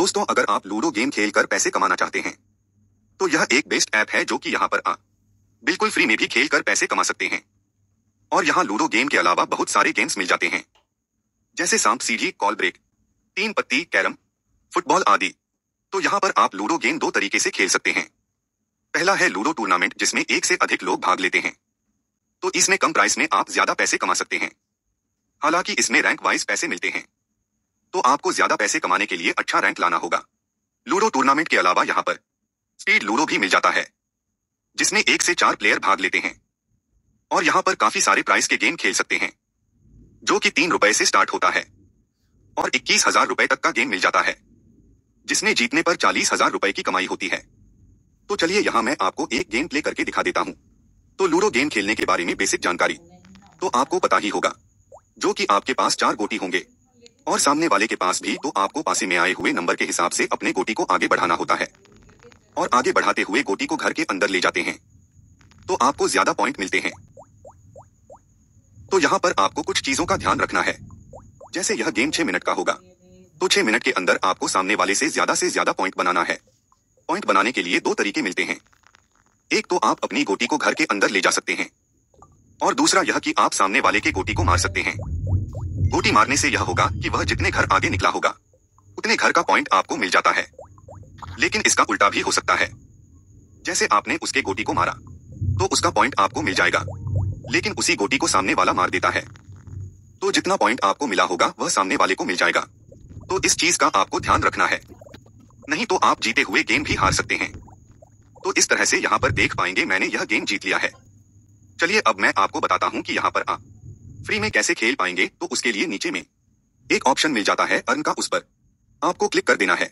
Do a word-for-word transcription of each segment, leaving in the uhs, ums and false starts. दोस्तों, अगर आप लूडो गेम खेलकर पैसे कमाना चाहते हैं तो यह एक बेस्ट ऐप है जो कि यहाँ पर आप बिल्कुल फ्री में भी खेलकर पैसे कमा सकते हैं। और यहाँ लूडो गेम के अलावा बहुत सारे गेम्स मिल जाते हैं, जैसे सांप सीढ़ी, कॉल ब्रेक, तीन पत्ती, कैरम, फुटबॉल आदि। तो यहाँ पर आप लूडो गेम दो तरीके से खेल सकते हैं। पहला है लूडो टूर्नामेंट, जिसमें एक से अधिक लोग भाग लेते हैं, तो इसमें कम प्राइस में आप ज्यादा पैसे कमा सकते हैं। हालांकि इसमें रैंक वाइज पैसे मिलते हैं, तो आपको ज्यादा पैसे कमाने के लिए अच्छा रैंक लाना होगा। लूडो टूर्नामेंट के अलावा यहाँ पर स्पीड लूडो भी मिल जाता है, जिसमें एक से चार प्लेयर भाग लेते हैं और यहाँ पर काफी सारे प्राइस के गेम खेल सकते हैं, जो कि तीन रुपए से स्टार्ट होता है और इक्कीस हजार रुपए तक का गेम मिल जाता है, जिसने जीतने पर चालीस हजार रुपए की कमाई होती है। तो चलिए यहाँ मैं आपको एक गेम प्ले करके दिखा देता हूँ। तो लूडो गेम खेलने के बारे में बेसिक जानकारी तो आपको पता ही होगा, जो कि आपके पास चार गोटी होंगे और सामने वाले के पास भी, तो आपको पासे में आए हुए नंबर के हिसाब से अपने गोटी को आगे बढ़ाना होता है और आगे बढ़ाते हुए गोटी को घर के अंदर ले जाते हैं तो आपको ज्यादा पॉइंट मिलते हैं। तो यहाँ पर आपको कुछ चीजों का ध्यान रखना है, जैसे यह गेम छह मिनट का होगा, तो छह मिनट के अंदर आपको सामने वाले से ज्यादा से ज्यादा पॉइंट बनाना है। पॉइंट बनाने के लिए दो तरीके मिलते हैं, एक तो आप अपनी गोटी को घर के अंदर ले जा सकते हैं और दूसरा यह कि आप सामने वाले के गोटी को मार सकते हैं। गोटी मारने से यह होगा कि वह जितने घर आगे निकला होगा उतने घर का पॉइंट आपको मिल जाता है। लेकिन इसका उल्टा भी हो सकता है, जैसे आपने उसके गोटी को मारा तो उसका पॉइंट आपको मिल जाएगा, लेकिन उसी गोटी को सामने वाला मार देता है, तो जितना पॉइंट आपको मिला होगा वह सामने वाले को मिल जाएगा। तो इस चीज का आपको ध्यान रखना है, नहीं तो आप जीते हुए गेम भी हार सकते हैं। तो इस तरह से यहाँ पर देख पाएंगे मैंने यह गेम जीत लिया है। चलिए अब मैं आपको बताता हूँ कि यहाँ पर आप फ्री में कैसे खेल पाएंगे। तो उसके लिए नीचे में एक ऑप्शन मिल जाता है अर्न का, उस पर आपको क्लिक कर देना है।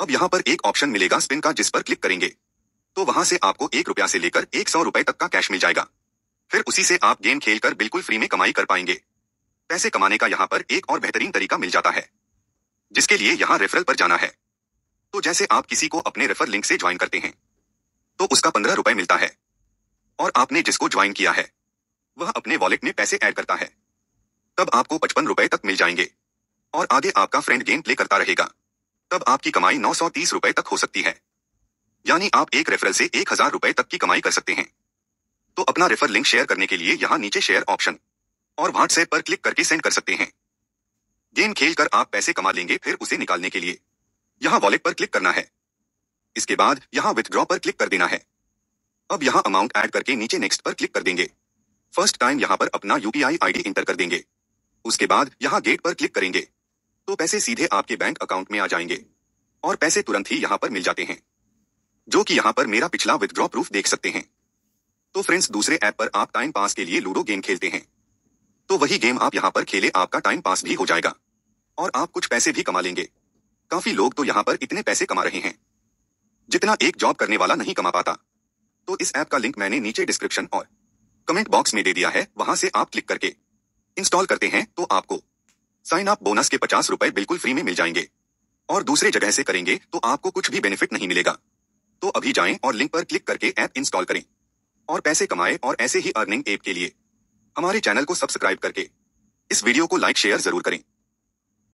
अब यहाँ पर एक ऑप्शन मिलेगा स्पिन का, जिस पर क्लिक करेंगे तो वहां से आपको एक रुपया से लेकर एक सौ रुपए तक का कैश मिल जाएगा। फिर उसी से आप गेम खेलकर बिल्कुल फ्री में कमाई कर पाएंगे। पैसे कमाने का यहाँ पर एक और बेहतरीन तरीका मिल जाता है, जिसके लिए यहाँ रेफरल पर जाना है। तो जैसे आप किसी को अपने रेफर लिंक से ज्वाइन करते हैं तो उसका पंद्रह रुपए मिलता है और आपने जिसको ज्वाइन किया है वह अपने वॉलेट में पैसे ऐड करता है, तब आपको पचपन रुपए तक मिल जाएंगे और आगे आपका फ्रेंड गेम प्ले करता रहेगा, तब आपकी कमाई नौ सौ तीस रुपए तक हो सकती है। यानी आप एक रेफरल से एक हजार रुपए तक की कमाई कर सकते हैं। तो अपना रेफर लिंक शेयर करने के लिए यहाँ नीचे शेयर ऑप्शन और व्हाट्सएप पर क्लिक करके सेंड कर सकते हैं। गेम खेलकर आप पैसे कमा लेंगे। फिर उसे निकालने के लिए यहाँ वॉलेट पर क्लिक करना है, इसके बाद यहाँ विथड्रॉ पर क्लिक कर देना है। अब यहाँ अमाउंट ऐड करके नीचे नेक्स्ट पर क्लिक कर देंगे। फर्स्ट टाइम यहाँ पर अपना यूपीआई आईडी इंटर कर देंगे, उसके बाद यहाँ गेट पर क्लिक करेंगे तो पैसे सीधे आपके बैंक अकाउंट में आ जाएंगे और पैसे तुरंत ही यहाँ पर मिल जाते हैं, जो कि यहाँ पर मेरा पिछला विथड्रॉ प्रूफ देख सकते हैं। तो फ्रेंड्स, दूसरे ऐप पर आप टाइम पास के लिए लूडो गेम खेलते हैं तो वही गेम आप यहाँ पर खेले, आपका टाइम पास भी हो जाएगा और आप कुछ पैसे भी कमा लेंगे। काफी लोग तो यहाँ पर इतने पैसे कमा रहे हैं जितना एक जॉब करने वाला नहीं कमा पाता। तो इस ऐप का लिंक मैंने नीचे डिस्क्रिप्शन और कमेंट बॉक्स में दे दिया है, वहां से आप क्लिक करके इंस्टॉल करते हैं तो आपको साइन अप बोनस के पचास रुपए बिल्कुल फ्री में मिल जाएंगे और दूसरे जगह से करेंगे तो आपको कुछ भी बेनिफिट नहीं मिलेगा। तो अभी जाएं और लिंक पर क्लिक करके ऐप इंस्टॉल करें और पैसे कमाएं। और ऐसे ही अर्निंग ऐप के लिए हमारे चैनल को सब्सक्राइब करके इस वीडियो को लाइक शेयर जरूर करें।